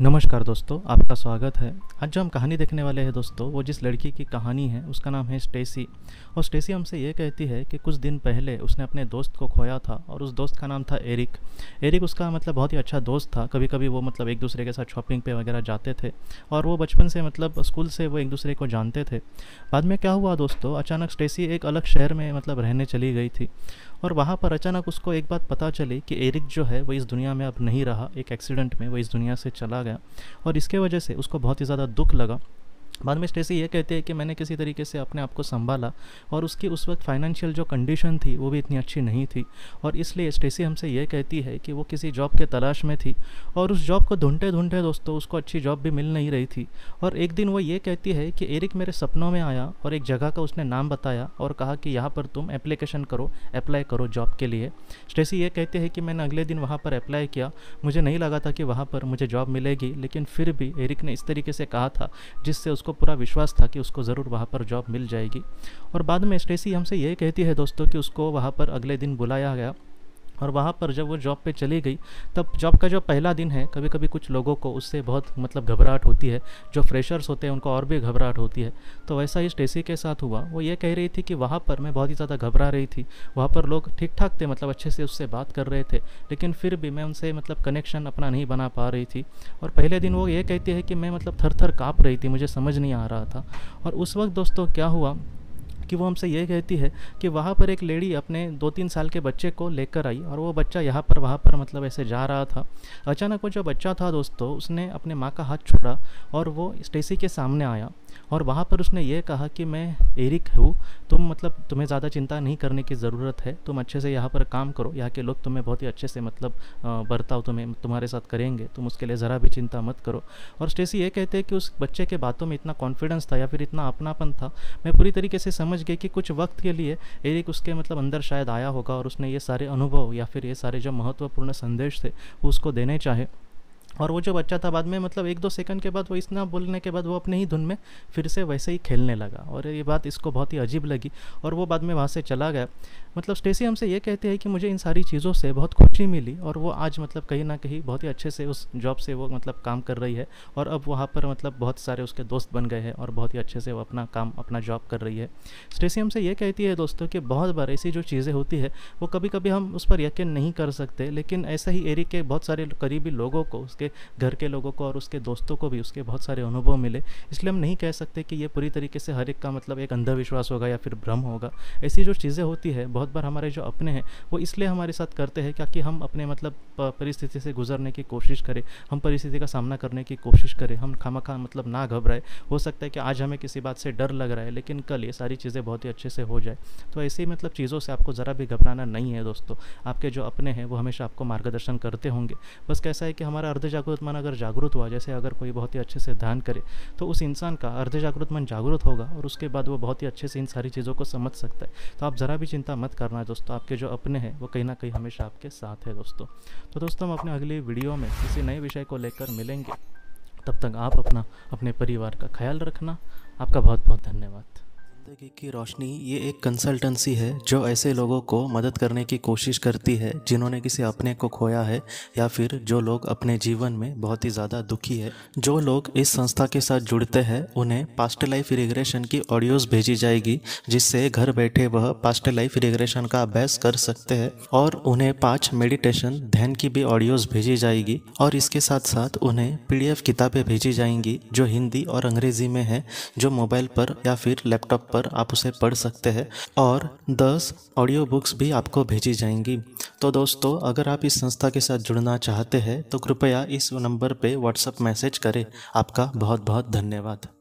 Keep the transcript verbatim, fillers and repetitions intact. नमस्कार दोस्तों, आपका स्वागत है। आज जो हम कहानी देखने वाले हैं दोस्तों, वो जिस लड़की की कहानी है उसका नाम है स्टेसी। और स्टेसी हमसे ये कहती है कि कुछ दिन पहले उसने अपने दोस्त को खोया था और उस दोस्त का नाम था एरिक। एरिक उसका मतलब बहुत ही अच्छा दोस्त था। कभी कभी वो मतलब एक दूसरे के साथ शॉपिंग पे वगैरह जाते थे और वो बचपन से मतलब स्कूल से वो एक दूसरे को जानते थे। बाद में क्या हुआ दोस्तों, अचानक स्टेसी एक अलग शहर में मतलब रहने चली गई थी और वहाँ पर अचानक उसको एक बात पता चली कि एरिक जो है वो इस दुनिया में अब नहीं रहा। एक एक्सीडेंट में वो इस दुनिया से चला गया और इसके वजह से उसको बहुत ही ज़्यादा दुख लगा। बाद में स्टेसी ये कहते हैं कि मैंने किसी तरीके से अपने आप को संभाला और उसकी उस वक्त फाइनेंशियल जो कंडीशन थी वो भी इतनी अच्छी नहीं थी और इसलिए स्टेसी हमसे ये कहती है कि वो किसी जॉब के तलाश में थी और उस जॉब को ढूंढते ढूंढते दोस्तों उसको अच्छी जॉब भी मिल नहीं रही थी। और एक दिन वो ये कहती है कि एरिक मेरे सपनों में आया और एक जगह का उसने नाम बताया और कहा कि यहाँ पर तुम एप्लीकेशन करो, अप्लाई करो जॉब के लिए। स्टेसी ये कहते हैं कि मैंने अगले दिन वहाँ पर अप्लाई किया। मुझे नहीं लगा था कि वहाँ पर मुझे जॉब मिलेगी, लेकिन फिर भी एरिक ने इस तरीके से कहा था जिससे उसको पूरा विश्वास था कि उसको ज़रूर वहाँ पर जॉब मिल जाएगी। और बाद में स्टेसी हमसे ये कहती है दोस्तों कि उसको वहाँ पर अगले दिन बुलाया गया और वहाँ पर जब वो जॉब पे चली गई तब जॉब का जो पहला दिन है, कभी कभी कुछ लोगों को उससे बहुत मतलब घबराहट होती है। जो फ्रेशर्स होते हैं उनको और भी घबराहट होती है, तो वैसा ही स्टेसी के साथ हुआ। वो ये कह रही थी कि वहाँ पर मैं बहुत ही ज़्यादा घबरा रही थी। वहाँ पर लोग ठीक ठाक थे, मतलब अच्छे से उससे बात कर रहे थे, लेकिन फिर भी मैं उनसे मतलब कनेक्शन अपना नहीं बना पा रही थी। और पहले दिन वो ये कहती है कि मैं मतलब थर थर काँप रही थी, मुझे समझ नहीं आ रहा था। और उस वक्त दोस्तों क्या हुआ कि वो हमसे ये कहती है कि वहाँ पर एक लेडी अपने दो तीन साल के बच्चे को लेकर आई और वो बच्चा यहाँ पर वहाँ पर मतलब ऐसे जा रहा था। अचानक वो जो बच्चा था दोस्तों उसने अपने माँ का हाथ छोड़ा और वो स्टेसी के सामने आया और वहाँ पर उसने ये कहा कि मैं एरिक हूँ, तुम मतलब तुम्हें ज़्यादा चिंता नहीं करने की ज़रूरत है, तुम अच्छे से यहाँ पर काम करो, यहाँ के लोग तुम्हें बहुत ही अच्छे से मतलब बर्ताव तुम्हें तुम्हारे साथ करेंगे, तुम उसके लिए ज़रा भी चिंता मत करो। और स्टेसी ये कहते हैं कि उस बच्चे के बातों में इतना कॉन्फिडेंस था या फिर इतना अपनापन था, मैं पूरी तरीके से समझ गई कि कुछ वक्त के लिए एरिक उसके मतलब अंदर शायद आया होगा और उसने ये सारे अनुभव या फिर ये सारे जो महत्वपूर्ण संदेश थे वो उसको देने चाहे। और वो जो बच्चा था बाद में मतलब एक दो सेकंड के बाद वो इतना बोलने के बाद वो अपने ही धुन में फिर से वैसे ही खेलने लगा और ये बात इसको बहुत ही अजीब लगी और वो बाद में वहाँ से चला गया। मतलब स्टेसी हमसे ये कहते हैं कि मुझे इन सारी चीज़ों से बहुत खुशी मिली और वो आज मतलब कहीं ना कहीं बहुत ही अच्छे से उस जॉब से वो मतलब काम कर रही है और अब वहाँ पर मतलब बहुत सारे उसके दोस्त बन गए हैं और बहुत ही अच्छे से वो अपना काम अपना जॉब कर रही है। स्टेसी हमसे ये कहती है दोस्तों कि बहुत बार ऐसी जो चीज़ें होती है वो कभी कभी हम उस पर यकीन नहीं कर सकते, लेकिन ऐसा ही एरिक के बहुत सारे करीबी लोगों को, उसके घर के लोगों को और उसके दोस्तों को भी उसके बहुत सारे अनुभव मिले। इसलिए हम नहीं कह सकते कि ये पूरी तरीके से हर एक का मतलब एक अंधविश्वास होगा या फिर भ्रम होगा। ऐसी जो चीज़ें होती है बहुत बार हमारे जो अपने हैं वो इसलिए हमारे साथ करते हैं ताकि हम अपने मतलब परिस्थिति से गुजरने की कोशिश करें, हम परिस्थिति का सामना करने की कोशिश करें, हम खामखा मतलब ना घबराए। हो सकता है कि आज हमें किसी बात से डर लग रहा है लेकिन कल ये सारी चीज़ें बहुत ही अच्छे से हो जाए। तो ऐसी मतलब चीज़ों से आपको ज़रा भी घबराना नहीं है दोस्तों। आपके जो अपने हैं वो हमेशा आपको मार्गदर्शन करते होंगे। बस कैसा है कि हमारा अर्ध जागृत मन अगर जागृत हुआ, जैसे अगर कोई बहुत ही अच्छे से ध्यान करे तो उस इंसान का अर्ध जागृत मन जागृत होगा और उसके बाद वो बहुत ही अच्छे से इन सारी चीज़ों को समझ सकता है। तो आप ज़रा भी चिंता मत करना है दोस्तों, आपके जो अपने हैं वो कहीं ना कहीं हमेशा आपके साथ है दोस्तों। तो दोस्तों हम अपने अगली वीडियो में किसी नए विषय को लेकर मिलेंगे। तब तक आप अपना अपने परिवार का ख्याल रखना। आपका बहुत बहुत धन्यवाद। ज़िंदगी की रोशनी ये एक कंसल्टेंसी है जो ऐसे लोगों को मदद करने की कोशिश करती है जिन्होंने किसी अपने को खोया है या फिर जो लोग अपने जीवन में बहुत ही ज़्यादा दुखी है। जो लोग इस संस्था के साथ जुड़ते हैं उन्हें पास्ट लाइफ रिग्रेशन की ऑडियोज़ भेजी जाएगी, जिससे घर बैठे वह पास्ट लाइफ रिग्रेशन का अभ्यास कर सकते हैं। और उन्हें पाँच मेडिटेशन ध्यान की भी ऑडियोज़ भेजी जाएगी और इसके साथ साथ उन्हें पी डी एफ किताबें भेजी जाएंगी जो हिंदी और अंग्रेजी में है, जो मोबाइल पर या फिर लैपटॉप पर आप उसे पढ़ सकते हैं। और दस ऑडियो बुक्स भी आपको भेजी जाएंगी। तो दोस्तों अगर आप इस संस्था के साथ जुड़ना चाहते हैं तो कृपया इस नंबर पे व्हाट्सएप मैसेज करें। आपका बहुत बहुत धन्यवाद।